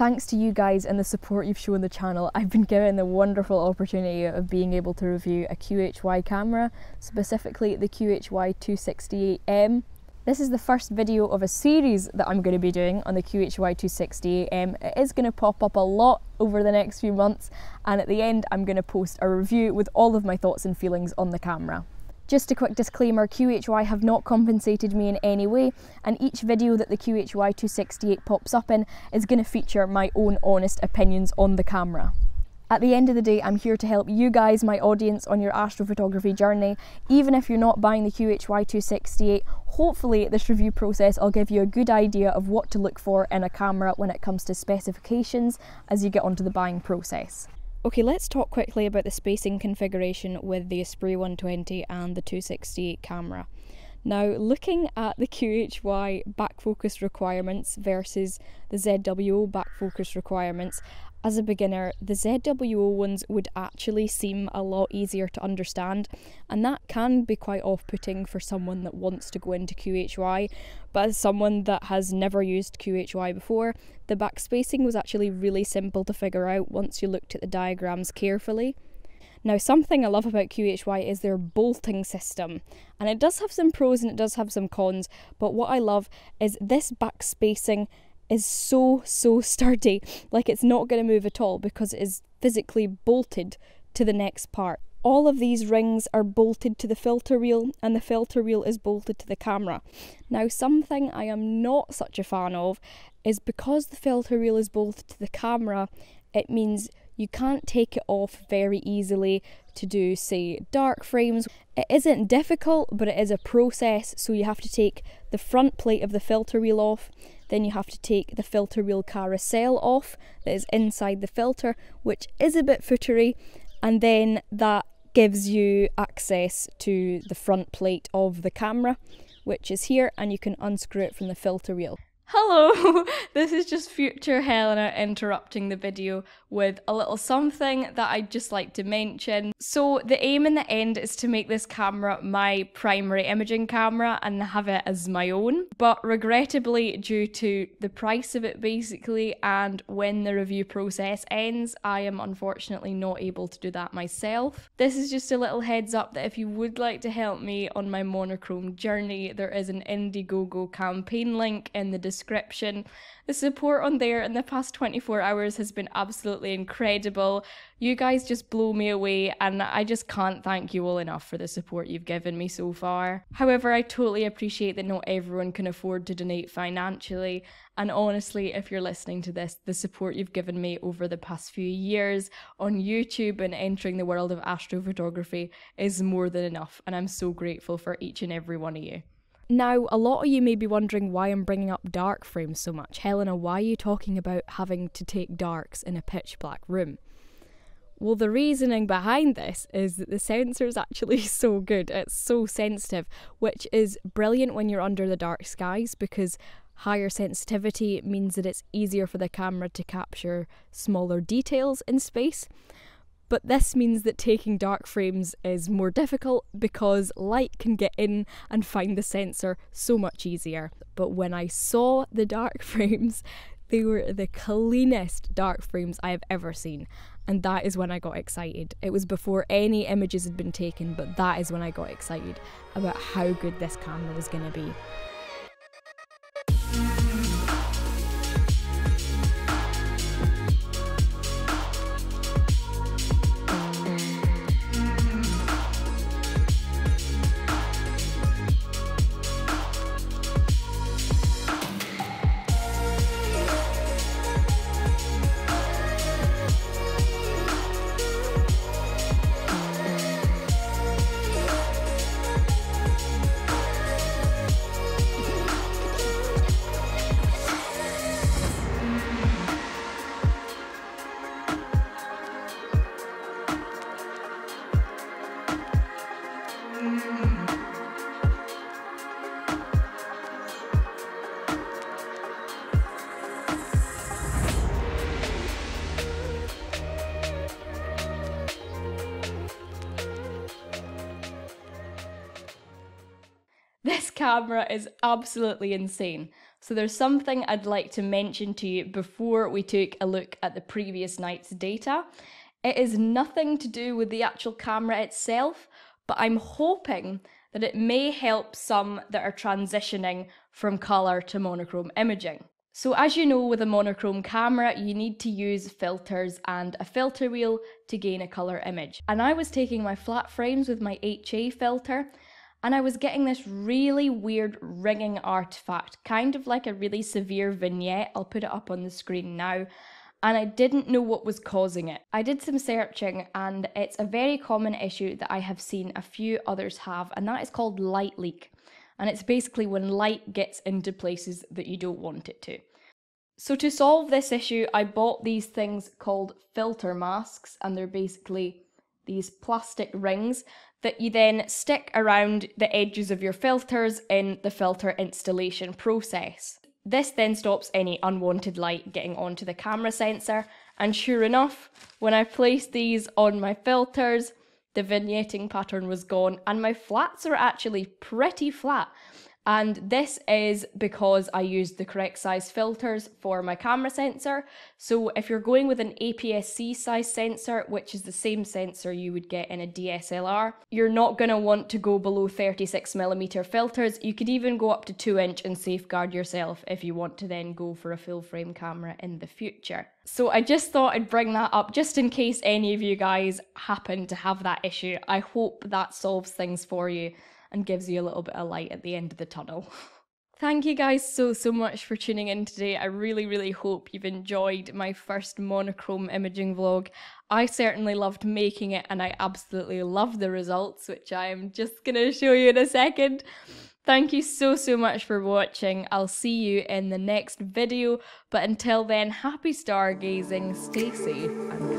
Thanks to you guys and the support you've shown the channel, I've been given the wonderful opportunity of being able to review a QHY camera, specifically the QHY-268M. This is the first video of a series that I'm going to be doing on the QHY-268M. It is going to pop up a lot over the next few months, and at the end I'm going to post a review with all of my thoughts and feelings on the camera. Just a quick disclaimer, QHY have not compensated me in any way, and each video that the QHY-268 pops up in is going to feature my own honest opinions on the camera. At the end of the day, I'm here to help you guys, my audience, on your astrophotography journey. Even if you're not buying the QHY-268, hopefully this review process will give you a good idea of what to look for in a camera when it comes to specifications as you get onto the buying process. Okay, let's talk quickly about the spacing configuration with the Esprit 120 and the 268 camera. Now, looking at the QHY back focus requirements versus the ZWO back focus requirements, as a beginner, the ZWO ones would actually seem a lot easier to understand, and that can be quite off-putting for someone that wants to go into QHY, but as someone that has never used QHY before, the back spacing was actually really simple to figure out once you looked at the diagrams carefully. Now, something I love about QHY is their bolting system, and it does have some pros and it does have some cons, but what I love is this back spacing is so sturdy, like it's not going to move at all because it is physically bolted to the next part. All of these rings are bolted to the filter reel, and the filter reel is bolted to the camera. Now, something I am not such a fan of is because the filter reel is bolted to the camera, it means you can't take it off very easily to do, say, dark frames. It isn't difficult, but it is a process, so you have to take the front plate of the filter reel off, then you have to take the filter reel carousel off that is inside the filter, which is a bit footery, and then that gives you access to the front plate of the camera, which is here, and you can unscrew it from the filter reel. Hello, this is just future Helena interrupting the video with a little something that I'd just like to mention. So the aim in the end is to make this camera my primary imaging camera and have it as my own, but regrettably, due to the price of it basically and when the review process ends, I am unfortunately not able to do that myself. This is just a little heads up that if you would like to help me on my monochrome journey, there is an Indiegogo campaign link in the description. The support on there in the past 24 hours has been absolutely incredible. You guys just blow me away, and I just can't thank you all enough for the support you've given me so far. However, I totally appreciate that not everyone can afford to donate financially, and honestly, if you're listening to this, the support you've given me over the past few years on YouTube and entering the world of astrophotography is more than enough, and I'm so grateful for each and every one of you. Now, a lot of you may be wondering why I'm bringing up dark frames so much. Helena, why are you talking about having to take darks in a pitch black room? Well, the reasoning behind this is that the sensor is actually so good. It's so sensitive, which is brilliant when you're under the dark skies because higher sensitivity means that it's easier for the camera to capture smaller details in space. But this means that taking dark frames is more difficult because light can get in and find the sensor so much easier. But when I saw the dark frames, they were the cleanest dark frames I have ever seen. And that is when I got excited. It was before any images had been taken, but that is when I got excited about how good this camera was going to be. camera is absolutely insane. So there's something I'd like to mention to you before we take a look at the previous night's data. It is nothing to do with the actual camera itself, but I'm hoping that it may help some that are transitioning from colour to monochrome imaging. So as you know, with a monochrome camera, you need to use filters and a filter wheel to gain a colour image. And I was taking my flat frames with my HA filter, and I was getting this really weird ringing artifact, kind of like a really severe vignette. I'll put it up on the screen now. And I didn't know what was causing it. I did some searching, and it's a very common issue that I have seen a few others have, and that is called light leak. And it's basically when light gets into places that you don't want it to. So to solve this issue, I bought these things called filter masks, and they're basically these plastic rings that you then stick around the edges of your filters in the filter installation process. This then stops any unwanted light getting onto the camera sensor, and sure enough, when I placed these on my filters, the vignetting pattern was gone, and my flats are actually pretty flat. And this is because I used the correct size filters for my camera sensor. So if you're going with an APS-C size sensor, which is the same sensor you would get in a DSLR, you're not going to want to go below 36mm filters. You could even go up to 2-inch and safeguard yourself if you want to then go for a full frame camera in the future. So I just thought I'd bring that up just in case any of you guys happen to have that issue. I hope that solves things for you and gives you a little bit of light at the end of the tunnel. Thank you guys so much for tuning in today. I really hope you've enjoyed my first monochrome imaging vlog. I certainly loved making it, and I absolutely love the results, which I am just gonna show you in a second. Thank you so much for watching. I'll see you in the next video, but until then, happy stargazing, stay safe, and